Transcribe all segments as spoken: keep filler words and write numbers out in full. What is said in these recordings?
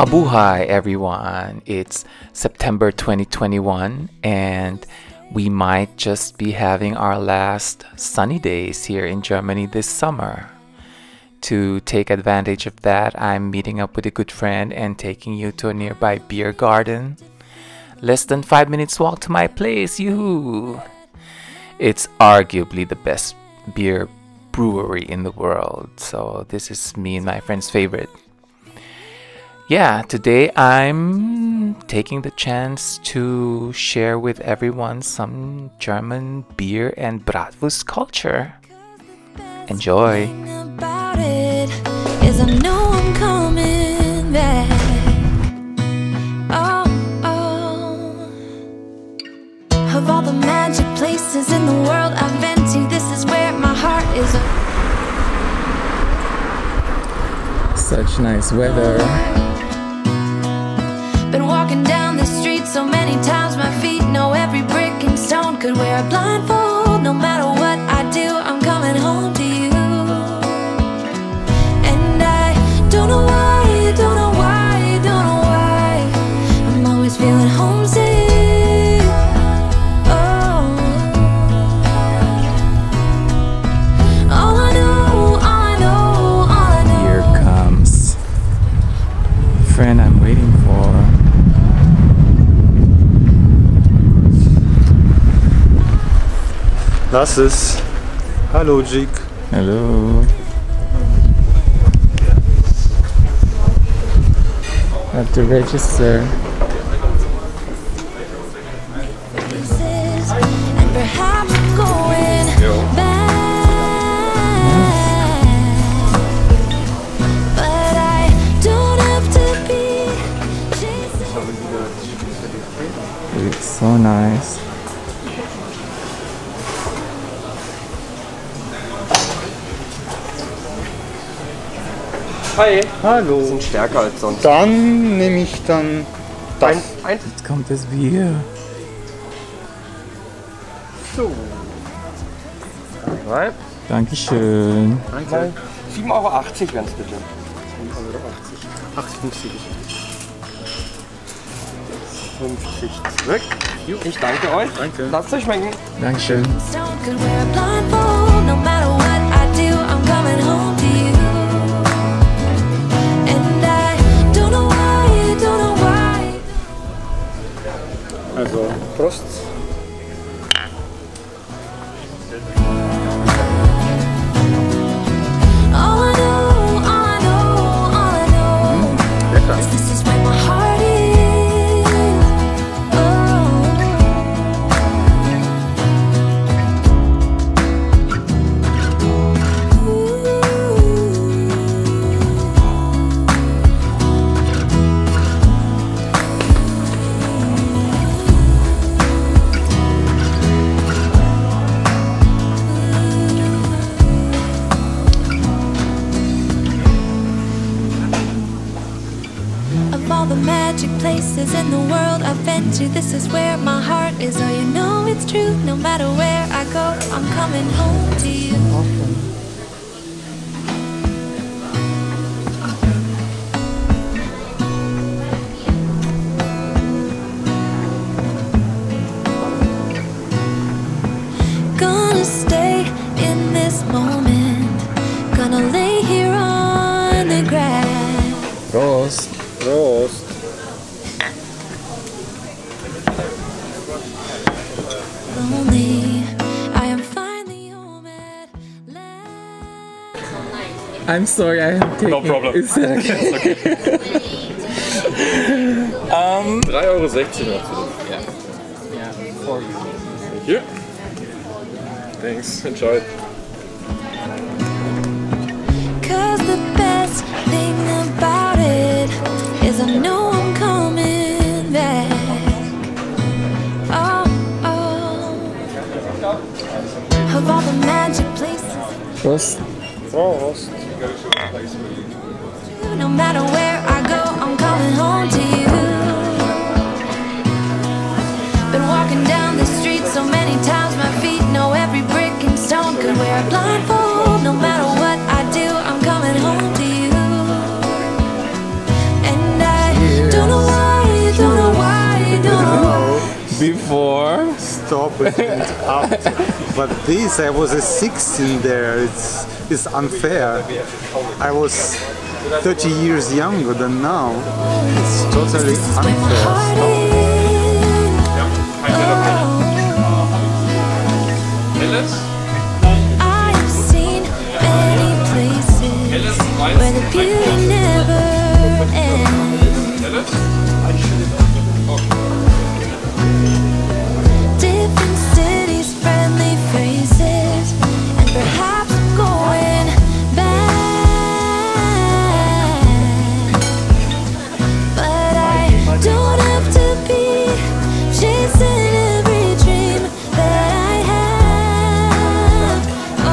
Mabuhay everyone, it's September twenty twenty-one and we might just be having our last sunny days here in Germany this summer. To take advantage of that, I'm meeting up with a good friend and taking you to a nearby beer garden. Less than five minutes walk to my place, yoo-hoo! It's arguably the best beer brewery in the world, so this is me and my friend's favorite. Yeah, today I'm taking the chance to share with everyone some German beer and Bratwurst culture. Enjoy! Of all the magic places in the world I've been to, this is where my heart is. Such nice weather. Been walking down the street so many times, my feet know every brick and stone. Could wear a blindfold, no matter what I do, I'm coming home to you. And I don't know why, don't know why, don't know why, I'm always feeling homesick. Oh, all I know, all I know, all I know. Here comes the friend I'm waiting for. Lass es. Hallo, Jig. Hallo. I have to register. And perhaps I'm going back. But I don't have to be chasing. It's so nice. Hi. Hallo. Die sind stärker als sonst. Dann nehme ich dann das. Ein, ein Jetzt kommt das Bier. So. Drei. Dankeschön. Danke. sieben Euro achtzig wären es bitte. sieben Euro achtzig. acht fünfzig. fünfzig zurück. Ich danke euch. Danke. Lasst euch schmecken. Dankeschön. Also, Prost! Lecker! Places in the world I've been to, this is where my heart is. Oh, you know it's true, no matter where I go, I'm coming home to you. Awesome. Gonna stay in this moment, gonna lay here on the grass. Rose, Rose. I'm sorry, I have taken... No problem. Is that okay? Okay. um, drei Euro sechzig noch. Yeah. Yeah, for you. Thank you. Thanks, enjoy. Cause the best thing about it is I know I'm coming back. Oh, oh. Of all the magic places. Prost. Prost. No matter where I go, I'm coming home to you. Been walking down the street so many times, my feet know every brick and stone. Could wear a blindfold, no matter what I do, I'm coming home to you. And I before. Stop it and up. But this, I was a sixteen there. It's it's unfair. I was thirty years younger than now. It's totally unfair. Stop. Where the beauty never ends. Different cities, friendly faces, and perhaps I'm going back. But I don't have to be chasing every dream that I have. Oh.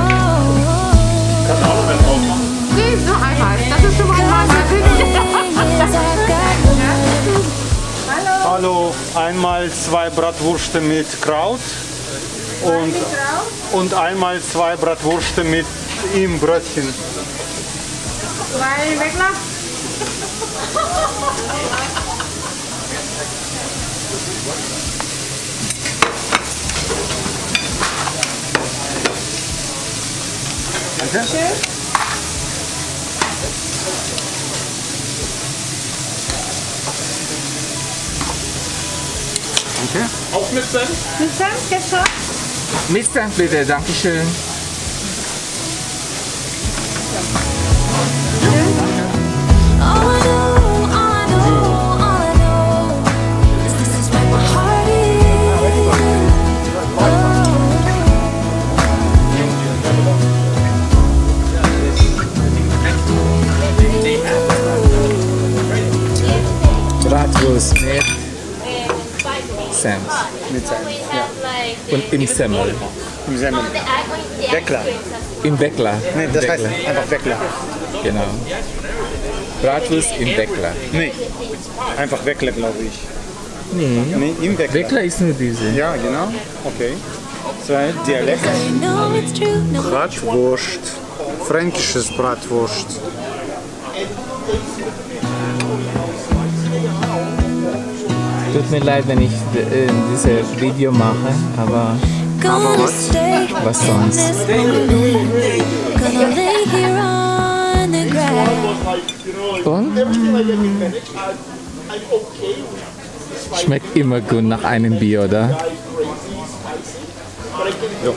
Please, no, I das ist schon mal ein Hallo, einmal zwei Bratwürste mit Kraut und, und einmal zwei Bratwürste mit im Brötchen. Zwei weglassen. Danke. Schön. Okay. Auch mistern? Mistern, gestern? Mistern bitte, danke schön. Bratwurst mit Semmel. Mit Semmel, ja. Und im Semmel. Im Semmel. Weckler. Im Weckler. Nee, das heißt einfach Weckler. Genau. Bratwurst im Weckler. Nee, einfach Weckler, glaube ich. Nee. Nee, im Weckler. Weckler ist nur diese. Ja, genau. Okay. Zwei Dialekte. Bratwurst. Fränkisches Bratwurst. Tut mir leid, wenn ich äh, dieses Video mache, aber, aber was? was sonst? Und? Schmeckt immer gut nach einem Bier, oder? Ja.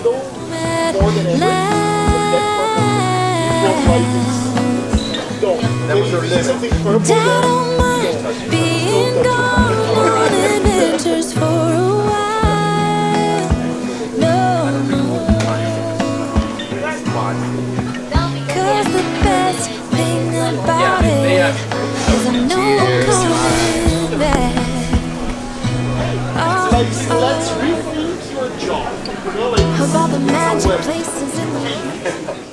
Being gone on adventures for a while. No, cause the best thing about it is I know I'm coming back. Oh, oh. About the magic places in the world.